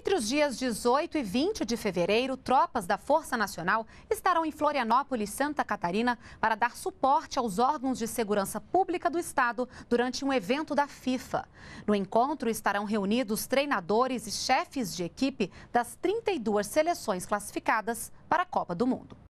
Entre os dias 18 e 20 de fevereiro, tropas da Força Nacional estarão em Florianópolis, Santa Catarina, para dar suporte aos órgãos de segurança pública do Estado durante um evento da FIFA. No encontro estarão reunidos treinadores e chefes de equipe das 32 seleções classificadas para a Copa do Mundo.